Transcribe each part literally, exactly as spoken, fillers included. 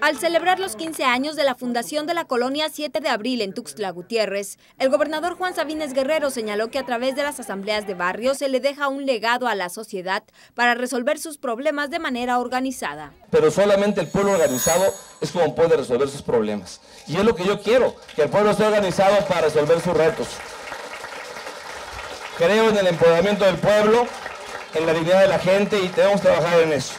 Al celebrar los quince años de la fundación de la Colonia siete de abril en Tuxtla Gutiérrez, el gobernador Juan Sabines Guerrero señaló que a través de las asambleas de barrio se le deja un legado a la sociedad para resolver sus problemas de manera organizada. Pero solamente el pueblo organizado es como puede resolver sus problemas. Y es lo que yo quiero, que el pueblo esté organizado para resolver sus retos. Creo en el empoderamiento del pueblo, en la dignidad de la gente y debemos trabajar en eso.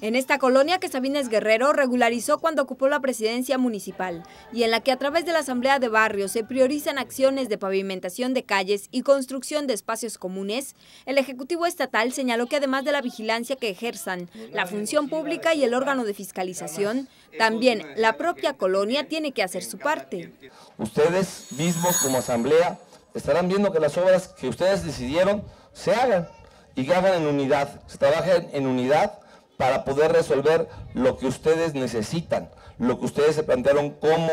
En esta colonia que Sabines Guerrero regularizó cuando ocupó la presidencia municipal y en la que a través de la asamblea de barrios se priorizan acciones de pavimentación de calles y construcción de espacios comunes, el Ejecutivo Estatal señaló que además de la vigilancia que ejerzan la Función Pública y el Órgano de Fiscalización, también la propia colonia tiene que hacer su parte. Ustedes mismos como asamblea estarán viendo que las obras que ustedes decidieron se hagan y que hagan en unidad, se trabajen en unidad, para poder resolver lo que ustedes necesitan, lo que ustedes se plantearon como,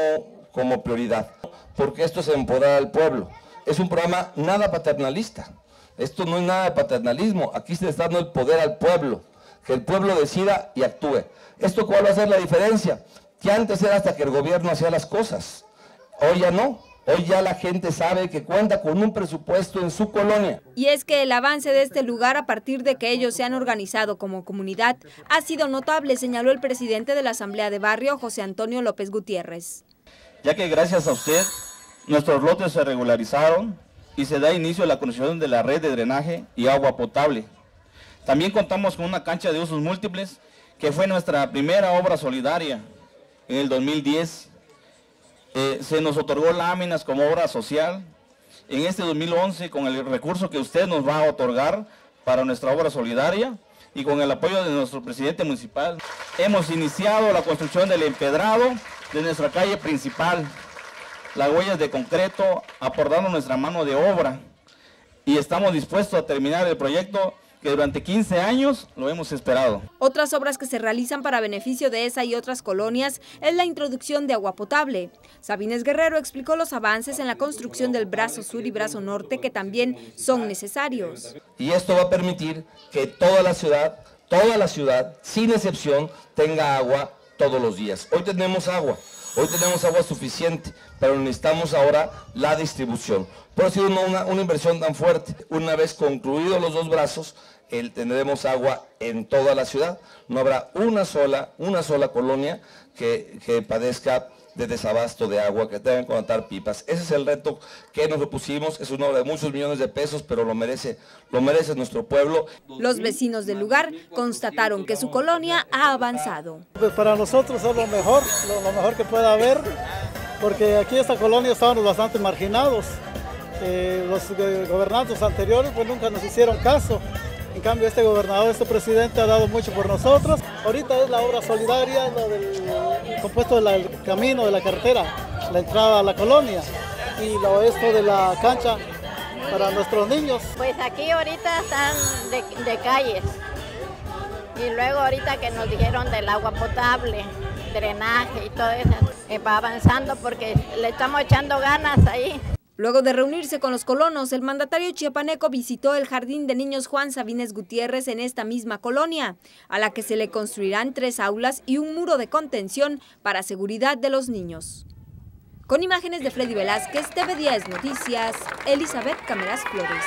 como prioridad. Porque esto es empoderar al pueblo. Es un programa nada paternalista. Esto no es nada de paternalismo. Aquí se está dando el poder al pueblo. Que el pueblo decida y actúe. ¿Esto cuál va a ser la diferencia? Que antes era hasta que el gobierno hacía las cosas. Hoy ya no. Hoy ya la gente sabe que cuenta con un presupuesto en su colonia. Y es que el avance de este lugar a partir de que ellos se han organizado como comunidad ha sido notable, señaló el presidente de la Asamblea de Barrio, José Antonio López Gutiérrez. Ya que gracias a usted, nuestros lotes se regularizaron y se da inicio a la construcción de la red de drenaje y agua potable. También contamos con una cancha de usos múltiples que fue nuestra primera obra solidaria en el dos mil diez. Eh, se nos otorgó láminas como obra social en este dos mil once con el recurso que usted nos va a otorgar para nuestra obra solidaria y con el apoyo de nuestro presidente municipal. Hemos iniciado la construcción del empedrado de nuestra calle principal, las huellas de concreto, aportando nuestra mano de obra y estamos dispuestos a terminar el proyecto que durante quince años lo hemos esperado. Otras obras que se realizan para beneficio de esa y otras colonias es la introducción de agua potable. Sabines Guerrero explicó los avances en la construcción del brazo sur y brazo norte que también son necesarios. Y esto va a permitir que toda la ciudad, toda la ciudad, sin excepción, tenga agua todos los días. Hoy tenemos agua. Hoy tenemos agua suficiente, pero necesitamos ahora la distribución. Por eso ha sido una, una inversión tan fuerte. Una vez concluidos los dos brazos, el, tendremos agua en toda la ciudad. No habrá una sola, una sola colonia que, que padezca de desabasto de agua, que tengan que conectar pipas. Ese es el reto que nos propusimos, es una obra de muchos millones de pesos, pero lo merece, lo merece nuestro pueblo. Los vecinos del lugar constataron que su colonia ha avanzado. Pues para nosotros es lo mejor, lo, lo mejor que pueda haber, porque aquí en esta colonia estábamos bastante marginados. Eh, los gobernantes anteriores pues nunca nos hicieron caso. En cambio este gobernador, este presidente ha dado mucho por nosotros. Ahorita es la obra solidaria, la del compuesto del camino, de la carretera, la entrada a la colonia y lo esto de la cancha para nuestros niños. Pues aquí ahorita están de, de calles y luego ahorita que nos dijeron del agua potable, drenaje y todo eso, eh, va avanzando porque le estamos echando ganas ahí. Luego de reunirse con los colonos, el mandatario chiapaneco visitó el Jardín de Niños Juan Sabines Gutiérrez en esta misma colonia, a la que se le construirán tres aulas y un muro de contención para seguridad de los niños. Con imágenes de Freddy Velázquez, T V diez Noticias, Elizabeth Camerás Flores.